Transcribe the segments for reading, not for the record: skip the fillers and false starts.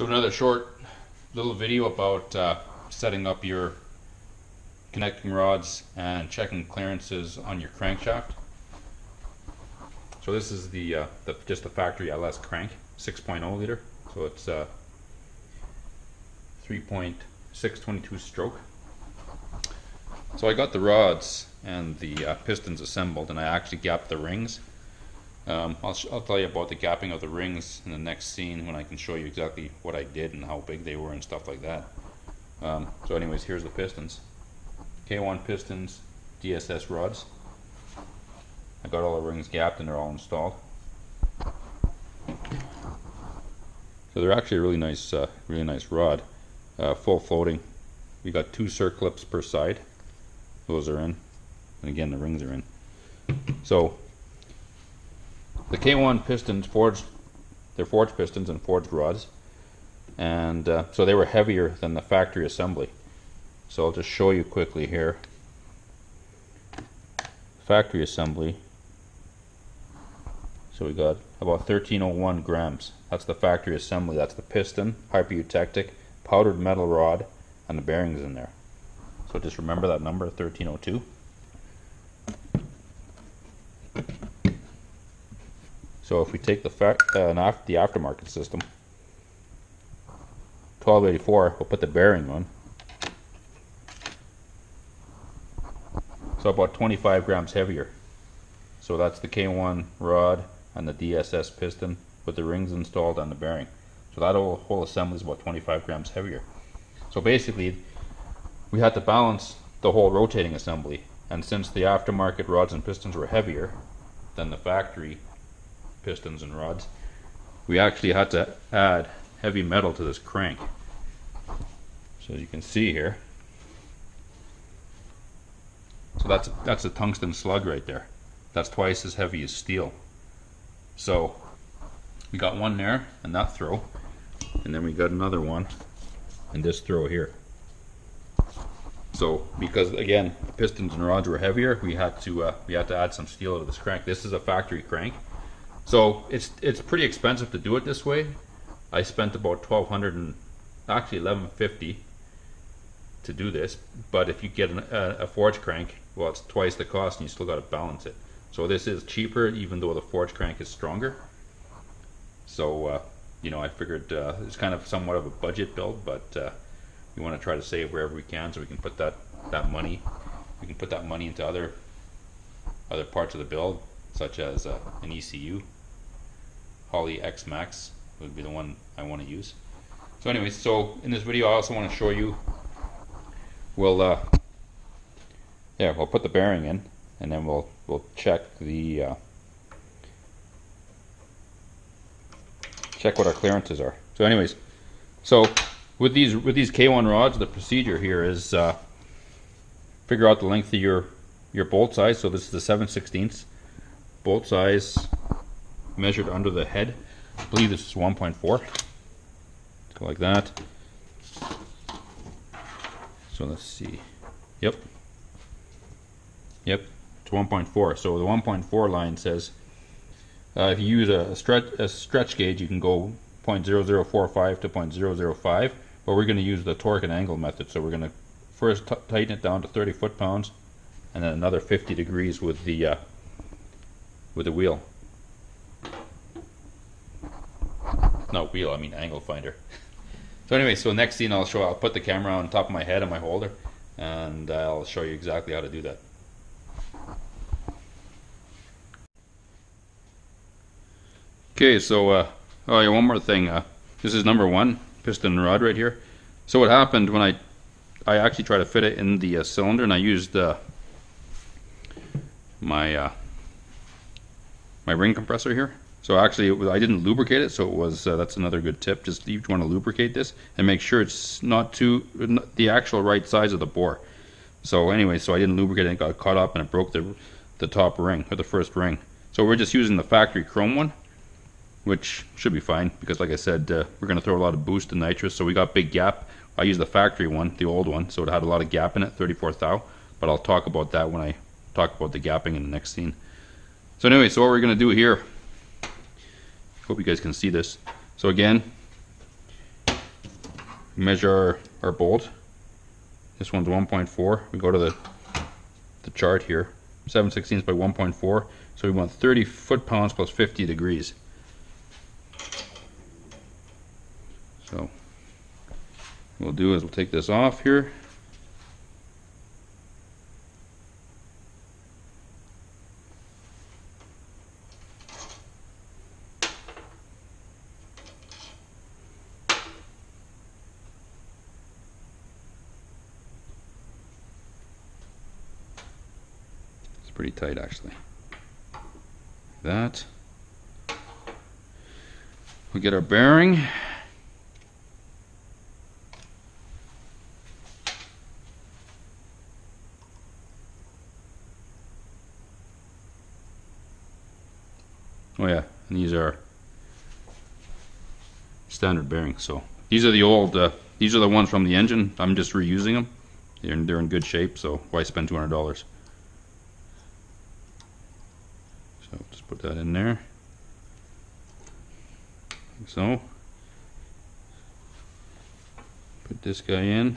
So another short little video about setting up your connecting rods and checking clearances on your crankshaft. So this is just the factory LS crank, 6.0 liter. So it's 3.622 stroke. So I got the rods and the pistons assembled, and I actually gapped the rings. I'll tell you about the gapping of the rings in the next scene when I can show you exactly what I did and how big they were and stuff like that. So anyways, here's the pistons. K1 pistons, DSS rods. I got all the rings gapped and they're all installed. So they're actually a really nice rod, full floating. We got 2 circlips per side. Those are in, and again the rings are in. So the K1 pistons, they're forged pistons and forged rods, and so they were heavier than the factory assembly. So I'll just show you quickly here. Factory assembly. So we got about 1301 grams. That's the factory assembly. That's the piston, hypereutectic, powdered metal rod, and the bearings in there. So just remember that number, 1302. So if we take the aftermarket system, 1284, we'll put the bearing on. So about 25 grams heavier. So that's the K1 rod and the DSS piston with the rings installed on the bearing. So that whole assembly is about 25 grams heavier. So basically, we had to balance the whole rotating assembly. And since the aftermarket rods and pistons were heavier than the factory pistons and rods, we actually had to add heavy metal to this crank. So as you can see here, so that's a tungsten slug right there. That's twice as heavy as steel. So we got one there and that throw, and then we got another one and this throw here. So because again the pistons and rods were heavier, we had to add some steel to this crank. This is a factory crank, so it's pretty expensive to do it this way. I spent about $1,200 and actually $1,150 to do this, but if you get a forged crank, well, it's twice the cost and you still got to balance it. So this is cheaper, even though the forged crank is stronger. So you know, I figured it's kind of somewhat of a budget build, but we want to try to save wherever we can, so we can put that money into other parts of the build, such as an ECU. Holley X Max would be the one I want to use. So anyways, so in this video I also want to show you, we'll put the bearing in, and then we'll check what our clearances are. So anyways, so with these K1 rods, the procedure here is figure out the length of your bolt size. So this is the 7/16 bolt size measured under the head. I believe this is 1.4. Go like that. So let's see. Yep, it's 1.4. So the 1.4 line says if you use a stretch gauge, you can go 0.0045 to 0.005, but we're going to use the torque and angle method. So we're going to first tighten it down to 30 foot-pounds, and then another 50 degrees with the wheel. Not wheel, I mean angle finder. So anyway, so next scene I'll put the camera on top of my head on my holder, and I'll show you exactly how to do that. Okay, so oh yeah, one more thing. This is number 1 piston rod right here. So what happened when I actually tried to fit it in the cylinder, and I used my ring compressor here. So actually I didn't lubricate it, so it was that's another good tip. Just you want to lubricate this and make sure it's not the actual right size of the bore. So anyway, so I didn't lubricate it, and it got caught up and it broke the top ring, or the first ring. So we're just using the factory chrome one, which should be fine, because like I said, we're going to throw a lot of boost and nitrous, so we got big gap. I used the factory one, the old one, so it had a lot of gap in it, 34 thou, but I'll talk about that when I talk about the gapping in the next scene. So anyway, so what we're going to do here, hope you guys can see this. So again, measure our bolt. This one's 1.4. We go to the chart here. 7/16 by 1.4. So we want 30 foot-pounds plus 50 degrees. So what we'll do is we'll take this off here. It's pretty tight actually. Like that. We'll get our bearing. Oh yeah, and these are standard bearings. So these are the old, these are the ones from the engine. I'm just reusing them. They're in good shape, so why spend $200? So just put that in there, like so. Put this guy in.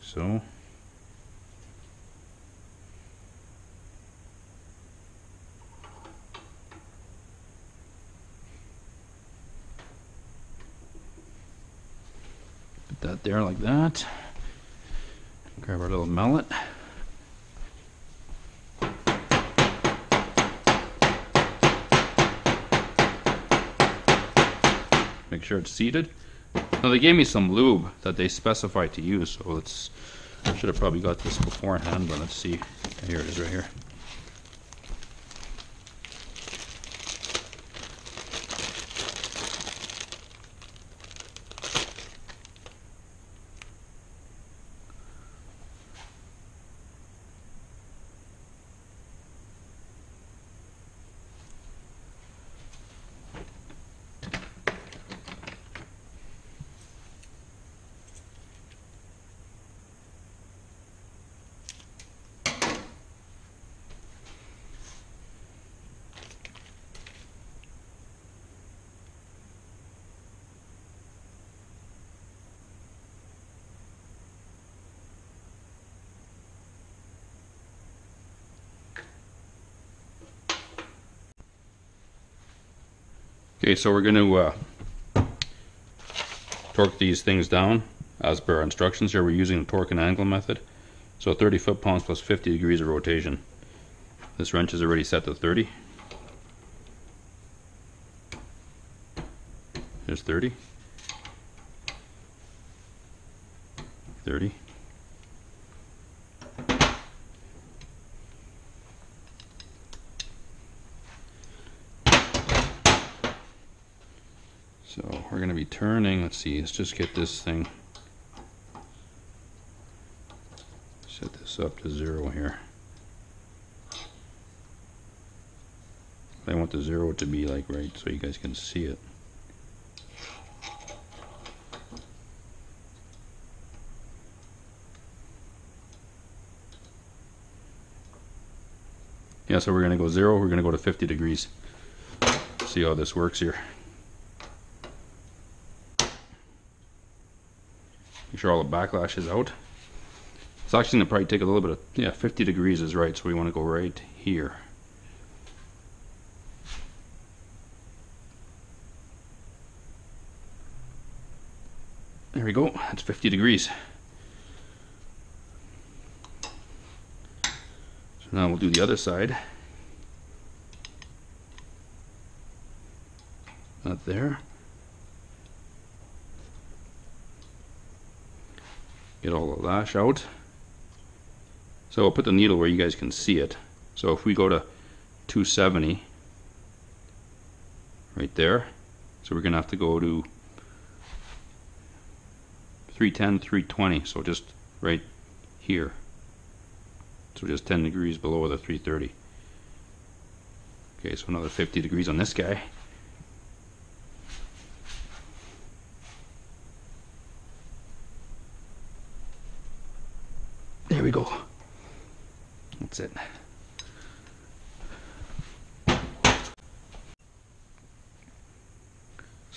So put that there like that. Grab our little mallet. Make sure it's seated. Now they gave me some lube that they specified to use, so let's, I should have probably got this beforehand, but let's see. Here it is right here. Okay, so we're going to torque these things down as per our instructions here. We're using the torque and angle method. So 30 foot-pounds plus 50 degrees of rotation. This wrench is already set to 30. There's 30. 30. 30. Let's just get this thing set this up to 0 here. I want the 0 to be like right so you guys can see it. Yeah, so we're gonna go 0, we're gonna go to 50 degrees. See how this works here. Make sure all the backlash is out. It's actually going to probably take a little bit of, yeah, 50 degrees is right, so we want to go right here. There we go, that's 50 degrees. So now we'll do the other side. Not there. Get all the lash out. So I'll put the needle where you guys can see it. So if we go to 270, right there. So we're gonna have to go to 310, 320. So just right here. So just 10 degrees below the 330. Okay, so another 50 degrees on this guy. we go. That's it. So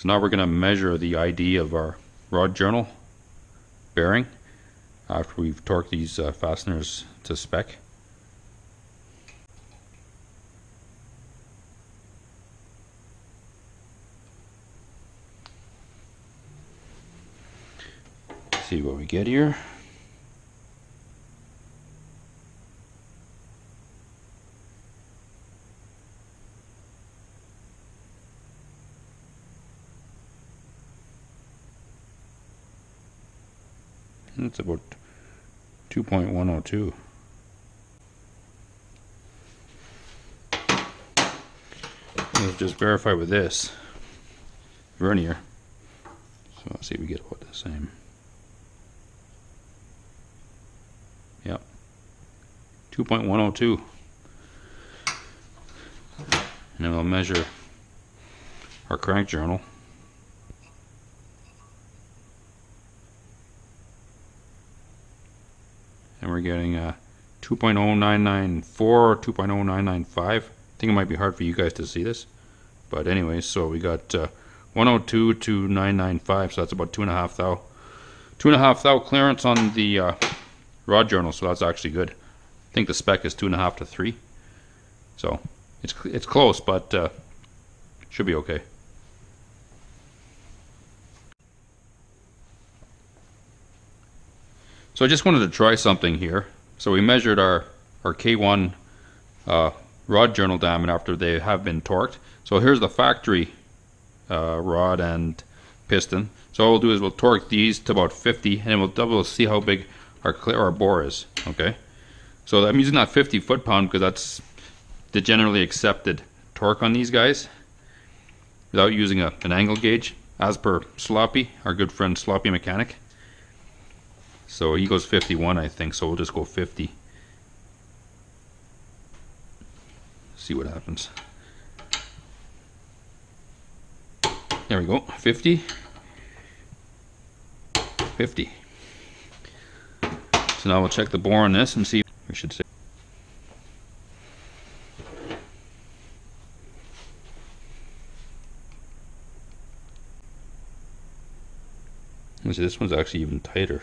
now we're going to measure the ID of our rod journal bearing after we've torqued these fasteners to spec. See what we get here. It's about 2.102. Let's just verify with this vernier. So let's see if we get about the same. Yep. 2.102. And then we'll measure our crank journal. And we're getting 2.0994 or 2.0995. I think it might be hard for you guys to see this, but anyway, so we got 102 to 995, so that's about 2.5 thou. 2.5 thou clearance on the rod journal, so that's actually good. I think the spec is 2.5 to 3, so it's close, but should be okay. So I just wanted to try something here. So we measured our K1 rod journal diameter after they have been torqued. So here's the factory rod and piston. So what we'll do is we'll torque these to about 50, and we'll double see how big our bore is. Okay. So I'm using that 50 foot-pound because that's the generally accepted torque on these guys, without using an angle gauge, as per Sloppy, our good friend Sloppy Mechanic. So he goes 51, I think, so we'll just go 50. See what happens. There we go, 50. 50. So now we'll check the bore on this and see if we should say. This one's actually even tighter.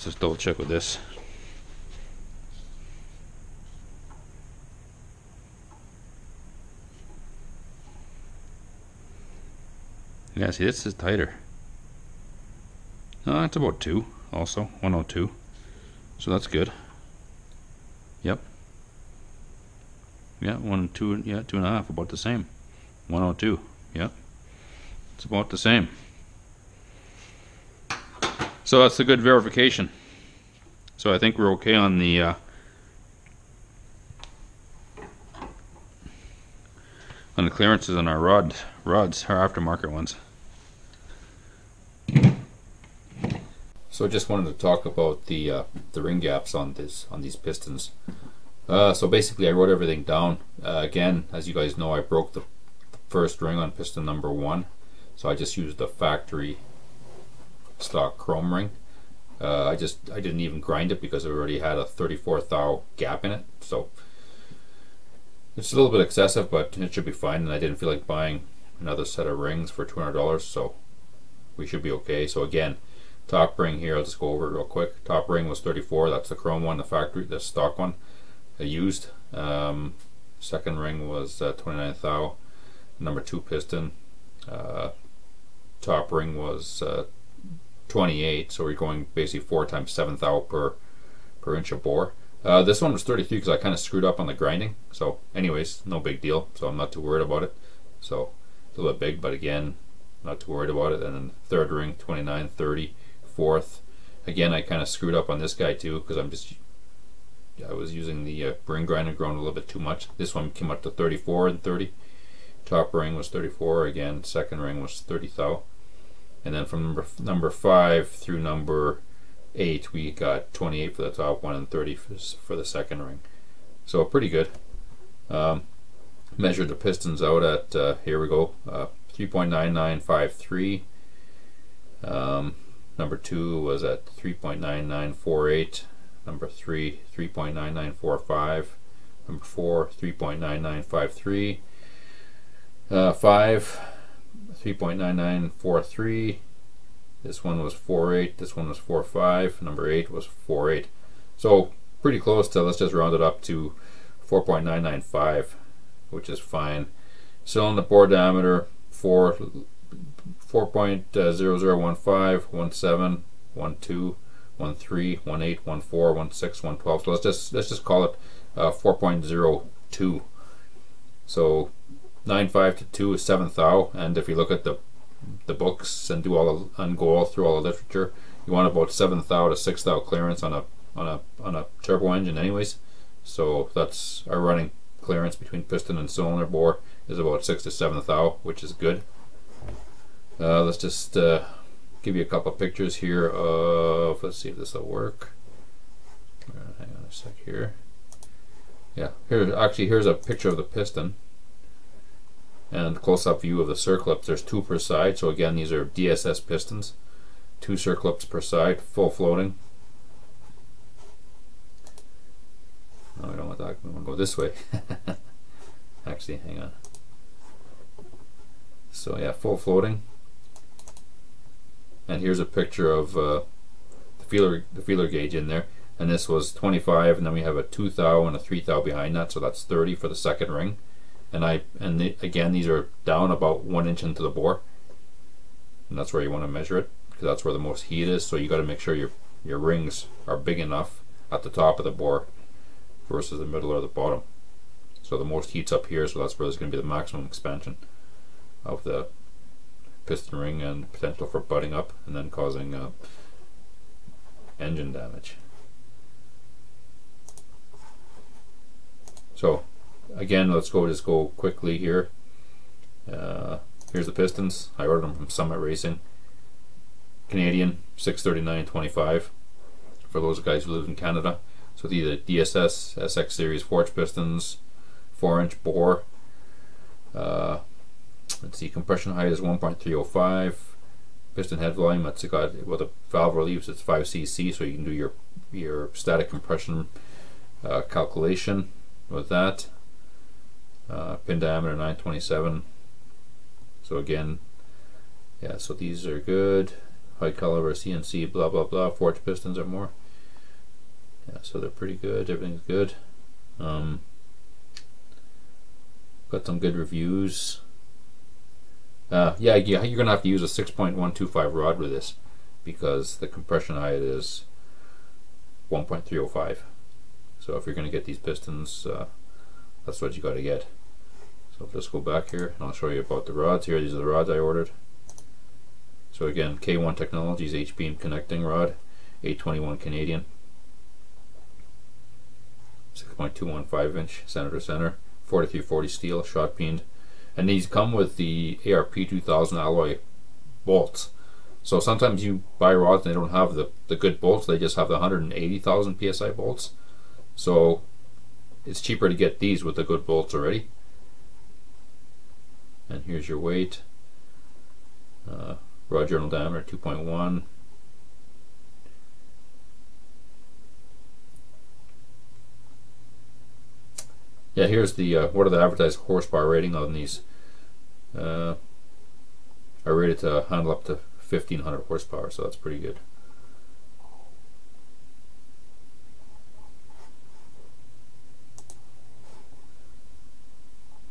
Let's just double check with this. Yeah, see, this is tighter. No, that's about 2 also, 102. So that's good. Yep. Yeah, 1 and 2, yeah, 2.5, about the same. 102, yeah. It's about the same. So that's a good verification. So I think we're okay on the clearances on our rods, our aftermarket ones. So I just wanted to talk about the ring gaps on these pistons. So basically I wrote everything down. Again, as you guys know, I broke the first ring on piston number 1, so I just used the factory stock chrome ring. I didn't even grind it because it already had a 34 thou gap in it, so it's a little bit excessive, but it should be fine. And I didn't feel like buying another set of rings for $200, so we should be okay. So again, top ring here, I'll just go over it real quick. Top ring was 34, that's the chrome one, the factory, the stock one I used. Second ring was 29 thou, number 2 piston. Top ring was 28, so we're going basically 4 times 7 thou per inch of bore. This one was 33 because I kind of screwed up on the grinding, so anyways, no big deal, so I'm not too worried about it. So a little bit big, but again, not too worried about it. And then third ring, 29, 30, fourth. Again, I kind of screwed up on this guy too because I was using the ring grinder, ground a little bit too much. This one came up to 34 and 30. Top ring was 34 again. Second ring was 30 thou. And then from number 5 through number 8, we got 28 for the top one and 30 for the second ring. So pretty good. Measured the pistons out at, here we go, 3.9953. Number two was at 3.9948. Number three, 3.9945. Number four, 3.9953. Five, 3.9943. This one was 4.8. This one was 4.5. Number eight was 4.8. So pretty close to, let's just round it up to 4.995, which is fine. Cylinder bore diameter 4.0015, 17, 12, 18, 14, 16, 12. So let's just call it 4.02. So 9.5 to 2 is 7 thou. And if you look at the books and do all the, and go all through all the literature, you want about 7 thou to 6 thou clearance on a turbo engine, anyways. So that's our running clearance between piston and cylinder bore is about 6 to 7 thou, which is good. Let's just give you a couple of pictures here of, let's see if this will work. Hang on a sec here. Yeah, here's a picture of the piston and close-up view of the circlips. There's 2 per side, so again these are DSS pistons, 2 circlips per side, full floating. No, I don't want that. I want to go this way. Actually, hang on. So yeah, full floating. And here's a picture of the feeler gauge in there. And this was 25, and then we have a 2 thou and a 3 thou behind that, so that's 30 for the second ring. And again, these are down about 1 inch into the bore, and that's where you want to measure it because that's where the most heat is. So you got to make sure your rings are big enough at the top of the bore versus the middle or the bottom. So the most heat's up here, so that's where there's going to be the maximum expansion of the piston ring and potential for butting up and then causing engine damage. So again, let's just go quickly here. Here's the pistons. I ordered them from Summit Racing, Canadian, 639.25 for those guys who live in Canada. So these are DSS SX series 4-inch pistons, 4-inch bore. Let's see, compression height is 1.305. Piston head volume, that's got, well, the valve reliefs, it's 5 cc, so you can do your static compression calculation with that. Pin diameter 927. So again, yeah, so these are good. High caliber CNC, blah blah blah. 4-inch pistons or more. Yeah, so they're pretty good, everything's good. Got some good reviews. Yeah, you're gonna have to use a 6.125 rod with this because the compression height is 1.305. So if you're gonna get these pistons, that's what you gotta get. So let's go back here and I'll show you about the rods here. These are the rods I ordered. So again, K1 Technologies H-beam connecting rod, 821 Canadian. 6.215 inch center to center, 4340 steel, shot peened, and these come with the ARP 2000 alloy bolts. So sometimes you buy rods and they don't have the good bolts, they just have the 180,000 psi bolts. So it's cheaper to get these with the good bolts already. And here's your weight. Rod journal diameter 2.1. Yeah, here's the what are the advertised horsepower rating on these? I rated to handle up to 1,500 horsepower, so that's pretty good.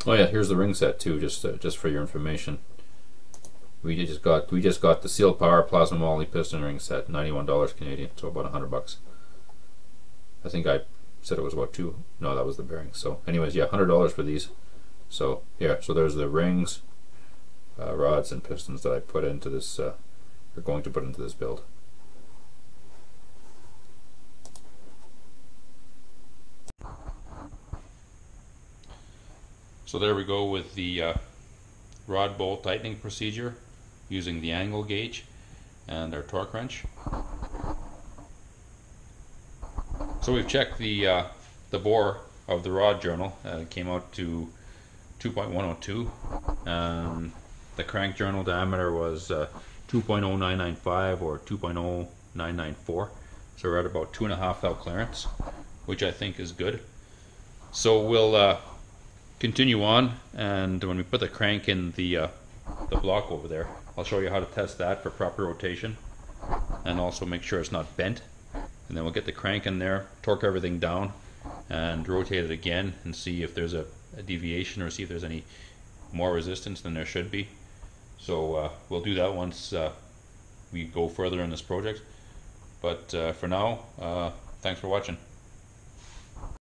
Oh yeah, here's the ring set too, just for your information. We just got the Sealed Power Plasma Moly piston ring set, $91 Canadian, so about $100. I think I said it was what, 2? No, that was the bearings. So anyways, yeah, $100 for these. So yeah, so there's the rings, rods and pistons that I put into this or going to put into this build. So there we go with the rod bolt tightening procedure using the angle gauge and our torque wrench. So we've checked the bore of the rod journal. It came out to 2.102, the crank journal diameter was 2.0995 or 2.0994, so we're at about 2.5 thou clearance, which I think is good. So we'll continue on, and when we put the crank in the block over there, I'll show you how to test that for proper rotation and also make sure it's not bent, and then we'll get the crank in there, torque everything down and rotate it again and see if there's a deviation or see if there's any more resistance than there should be. So we'll do that once we go further in this project, but for now, thanks for watching.